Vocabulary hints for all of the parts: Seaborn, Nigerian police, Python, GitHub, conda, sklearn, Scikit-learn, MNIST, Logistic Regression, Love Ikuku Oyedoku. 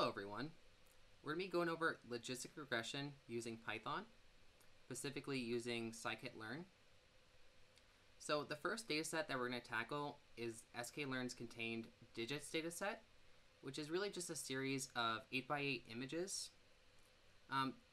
Hello everyone. We're going to be going over logistic regression using Python, specifically using Scikit-learn. So the first dataset that we're going to tackle is sklearn's contained digits dataset, which is really just a series of 8x8 images.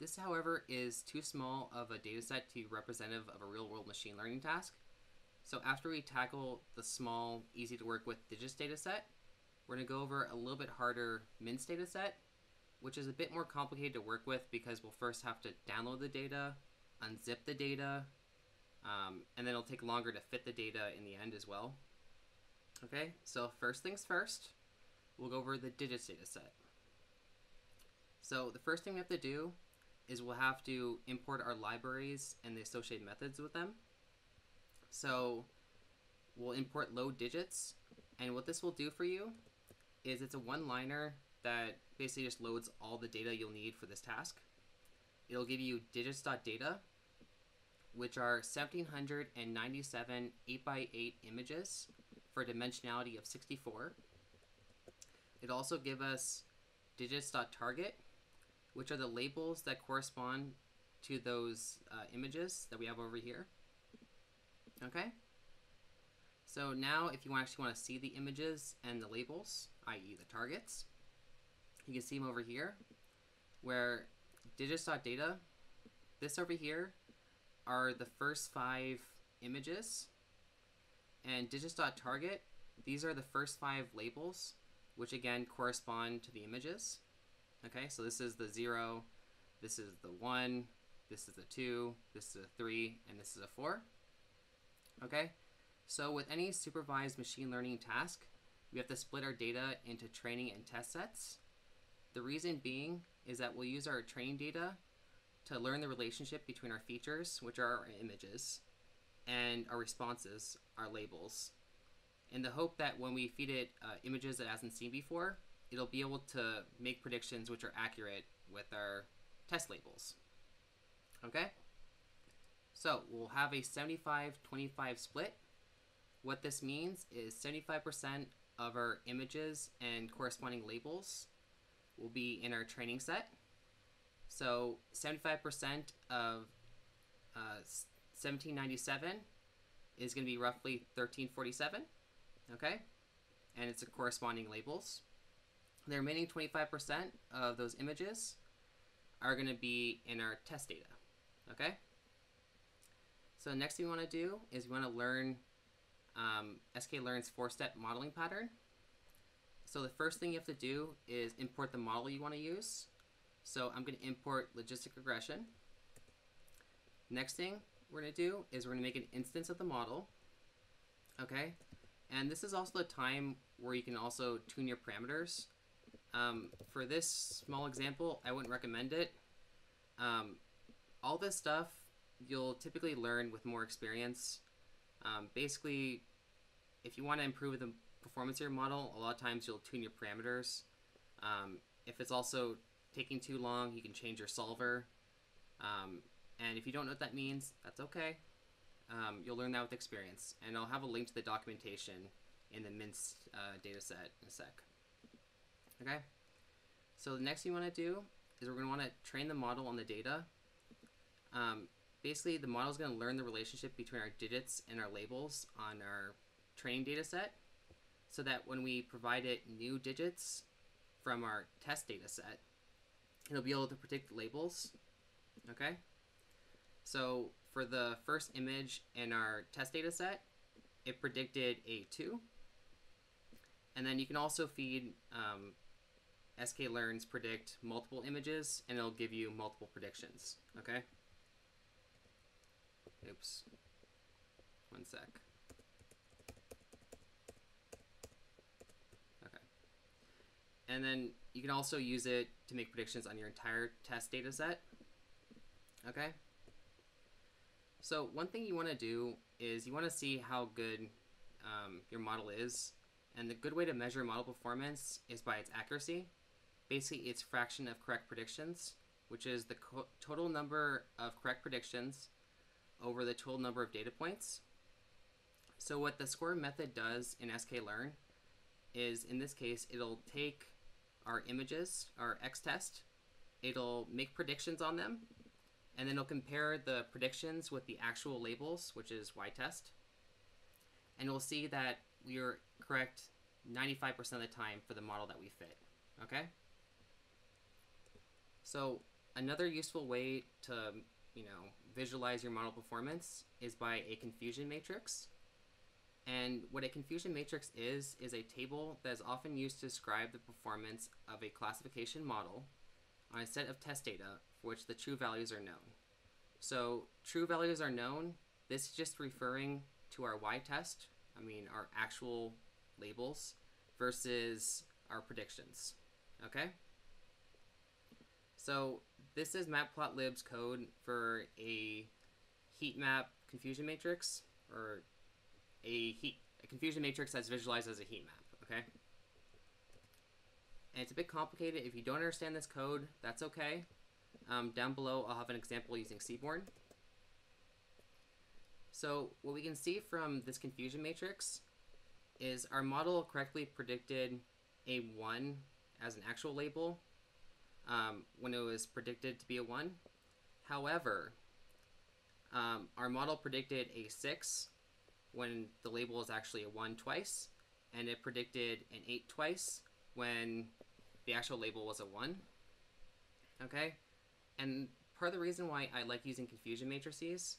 This, however, is too small of a dataset to be representative of a real-world machine learning task. So after we tackle the small, easy-to-work-with digits dataset, we're going to go over a little bit harder MNIST dataset, which is a bit more complicated to work with because we'll first have to download the data, unzip the data, and then it'll take longer to fit the data in the end as well. Okay, so first things first, we'll go over the digits dataset. So the first thing we have to do is we'll have to import our libraries and the associated methods with them. So we'll import load digits, and what this will do for you is it's a one-liner that basically just loads all the data you'll need for this task. It'll give you digits.data, which are 1,797 8x8 images for a dimensionality of 64. It'll also give us digits.target, which are the labels that correspond to those images that we have over here. Okay? So now if you actually want to see the images and the labels, i.e. the targets, you can see them over here, where digits.data, this over here, are the first 5 images, and digits.target, these are the first 5 labels, which again correspond to the images. Okay, so this is the 0, this is the 1, this is the 2, this is a 3, and this is a 4. Okay, so with any supervised machine learning task, we have to split our data into training and test sets. The reason being is that we'll use our training data to learn the relationship between our features, which are our images, and our responses, our labels, in the hope that when we feed it images that it hasn't seen before, it'll be able to make predictions which are accurate with our test labels. Okay? So we'll have a 75-25 split. What this means is 75% of our images and corresponding labels will be in our training set. So 75% of 1797 is going to be roughly 1347, okay? And it's the corresponding labels. The remaining 25% of those images are going to be in our test data, okay? So the next thing we want to do is we want to learn sklearn's 4-step modeling pattern. So the first thing you have to do is import the model you want to use. So I'm going to import logistic regression. Next thing we're going to do is we're going to make an instance of the model. Okay, and this is also the time where you can also tune your parameters. For this small example, I wouldn't recommend it. All this stuff you'll typically learn with more experience. Basically, if you want to improve the performance of your model, a lot of times you'll tune your parameters. If it's also taking too long, you can change your solver. And if you don't know what that means, that's okay. You'll learn that with experience. And I'll have a link to the documentation in the MNIST dataset in a sec. Okay? So the next thing you want to do is we're going to want to train the model on the data. Basically, the model is going to learn the relationship between our digits and our labels on our training data set, so that when we provide it new digits from our test data set, it'll be able to predict labels. Okay? So for the first image in our test data set, it predicted a 2. And then you can also feed sklearn's predict multiple images, and it'll give you multiple predictions. Okay? Oops. One sec. Okay. And then you can also use it to make predictions on your entire test data set. Okay? So one thing you want to do is you want to see how good your model is. And the good way to measure model performance is by its accuracy. Basically, it's fraction of correct predictions, which is the total number of correct predictions over the total number of data points. So what the score method does in sklearn is, in this case, it'll take our images, our x-test. It'll make predictions on them, and then it'll compare the predictions with the actual labels, which is y-test. And we'll see that we are correct 95% of the time for the model that we fit. Okay? So another useful way to, you know, visualize your model performance is by a confusion matrix. And what a confusion matrix is a table that is often used to describe the performance of a classification model on a set of test data for which the true values are known. So true values are known. This is just referring to our y-test, I mean our actual labels, versus our predictions. Okay? So this is matplotlib's code for a heat map confusion matrix, or a confusion matrix that's visualized as a heat map. Okay? And it's a bit complicated. If you don't understand this code, that's okay. Down below, I'll have an example using Seaborn. So what we can see from this confusion matrix is our model correctly predicted a 1 as an actual label when it was predicted to be a 1. However, our model predicted a 6 when the label is actually a 1 twice, and it predicted an 8 twice when the actual label was a 1. Okay? And part of the reason why I like using confusion matrices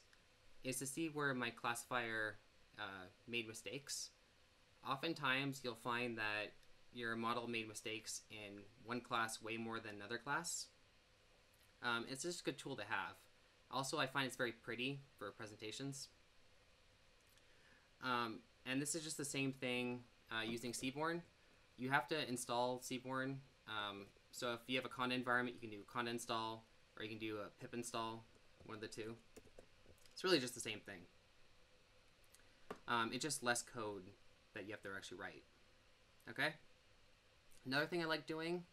is to see where my classifier made mistakes. Oftentimes, you'll find that your model made mistakes in one class way more than another class. It's just a good tool to have. Also, I find it's very pretty for presentations. And this is just the same thing using Seaborn. You have to install Seaborn. So if you have a conda environment, you can do conda install, or you can do a pip install, one of the two. It's really just the same thing. It's just less code that you have to actually write. Okay? Another thing I like doing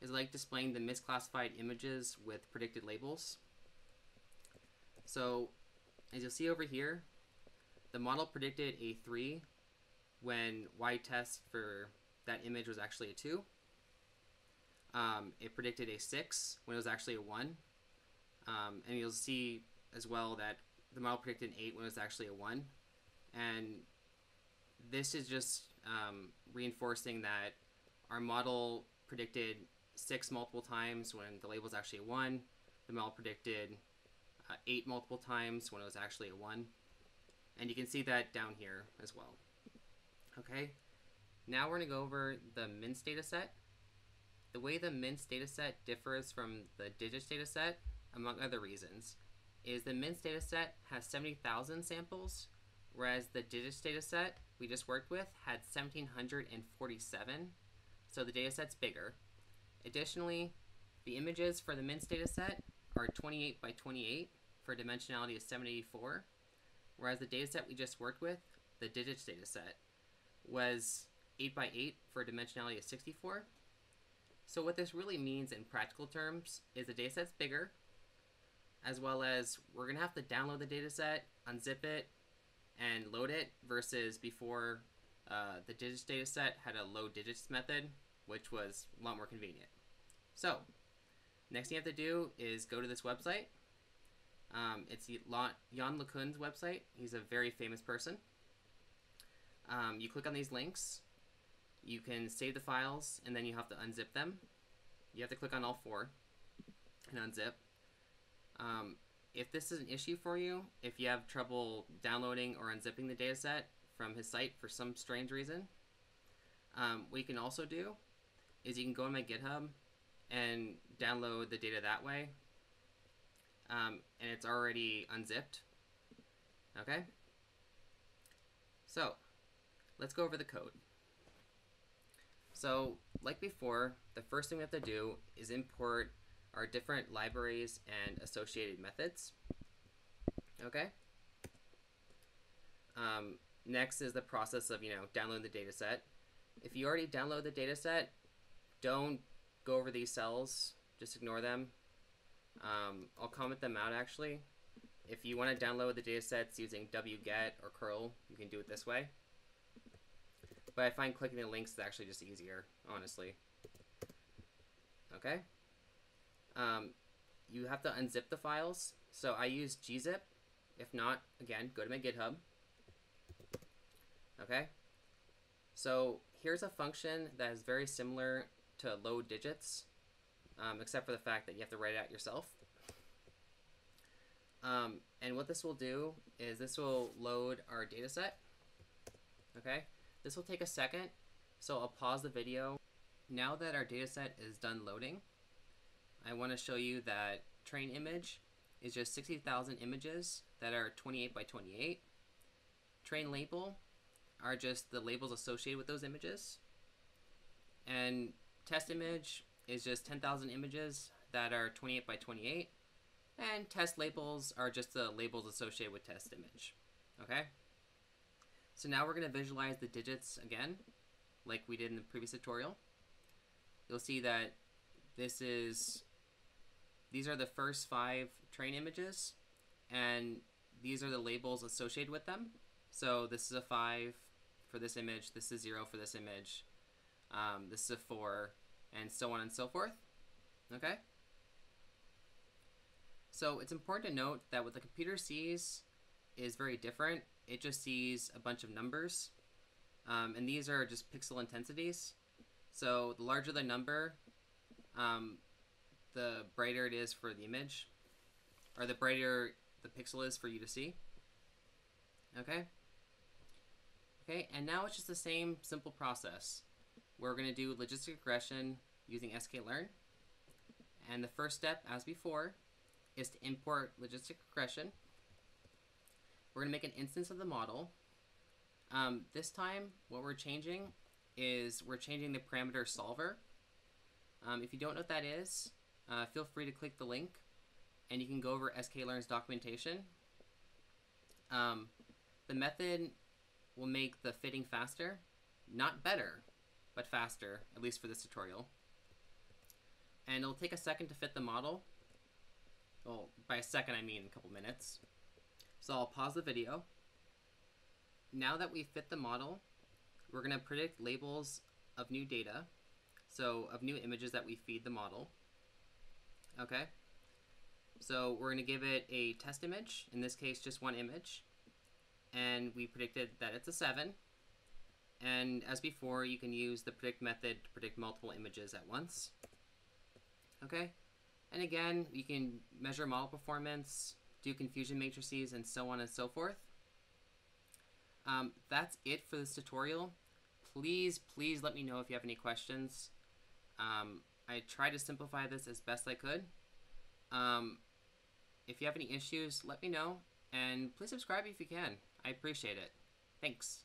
is I like displaying the misclassified images with predicted labels. So as you'll see over here, the model predicted a 3 when y-test for that image was actually a 2. It predicted a 6 when it was actually a 1. And you'll see as well that the model predicted an 8 when it was actually a 1. And this is just reinforcing that our model predicted 6 multiple times when the label was actually a 1. The model predicted 8 multiple times when it was actually a 1. And you can see that down here as well. Okay? Now we're going to go over the MNIST dataset. The way the MNIST dataset differs from the DIGITS dataset, among other reasons, is the MNIST dataset has 70,000 samples, whereas the DIGITS dataset we just worked with had 1,747, so the dataset's bigger. Additionally, the images for the MNIST dataset are 28 by 28 for a dimensionality of 784, whereas the dataset we just worked with, the DIGITS dataset, was 8 by 8 for a dimensionality of 64. So what this really means in practical terms is the dataset's bigger, as well as we're going to have to download the dataset, unzip it, and load it, versus before the DIGITS dataset had a load digits method, which was a lot more convenient. So next thing you have to do is go to this website. It's Jan Le Cun's website. He's a very famous person. You click on these links, you can save the files, and then you have to unzip them. You have to click on all 4 and unzip. If this is an issue for you, if you have trouble downloading or unzipping the dataset from his site for some strange reason, what you can also do is you can go on my GitHub and download the data that way, and it's already unzipped. Okay? So let's go over the code. So, like before, the first thing we have to do is import our different libraries and associated methods. Okay? Next is the process of, downloading the dataset. If you already download the dataset, don't go over these cells. Just ignore them. I'll comment them out, actually. If you want to download the datasets using wget or curl, you can do it this way. But I find clicking the links is actually just easier, honestly. Okay. You have to unzip the files. So I use gzip. If not, again, go to my GitHub. Okay. So here's a function that is very similar to load digits, except for the fact that you have to write it out yourself. And what this will do is this will load our data set. Okay. This will take a second. So I'll pause the video. Now that our data set is done loading, I want to show you that train image is just 60,000 images that are 28 by 28. Train label are just the labels associated with those images. And test image is just 10,000 images that are 28 by 28. And test labels are just the labels associated with test image. Okay? So now we're going to visualize the digits again, like we did in the previous tutorial. You'll see that these are the first 5 train images, and these are the labels associated with them. So this is a 5 for this image, this is 0 for this image, this is a 4, and so on and so forth. Okay? So it's important to note that what the computer sees is very different. It just sees a bunch of numbers, and these are just pixel intensities. So the larger the number, the brighter it is for the image, or the brighter the pixel is for you to see. Okay? Okay, and now it's just the same simple process. We're going to do logistic regression using Scikit-learn. And the first step, as before, is to import logistic regression. We're going to make an instance of the model. This time, what we're changing is we're changing the parameter solver. If you don't know what that is, feel free to click the link, and you can go over Scikit-learn's documentation. The method will make the fitting faster, not better, but faster, at least for this tutorial. And it'll take a second to fit the model. Well, by a second, I mean a couple minutes. So I'll pause the video. Now that we fit the model, we're going to predict labels of new data, so of new images that we feed the model. Okay. So we're going to give it a test image, in this case just one image, and we predicted that it's a 7. And as before, you can use the predict method to predict multiple images at once. Okay. And again, you can measure model performance, do confusion matrices, and so on and so forth. That's it for this tutorial. Please let me know if you have any questions. I tried to simplify this as best I could. If you have any issues, let me know, and please subscribe if you can. I appreciate it. Thanks.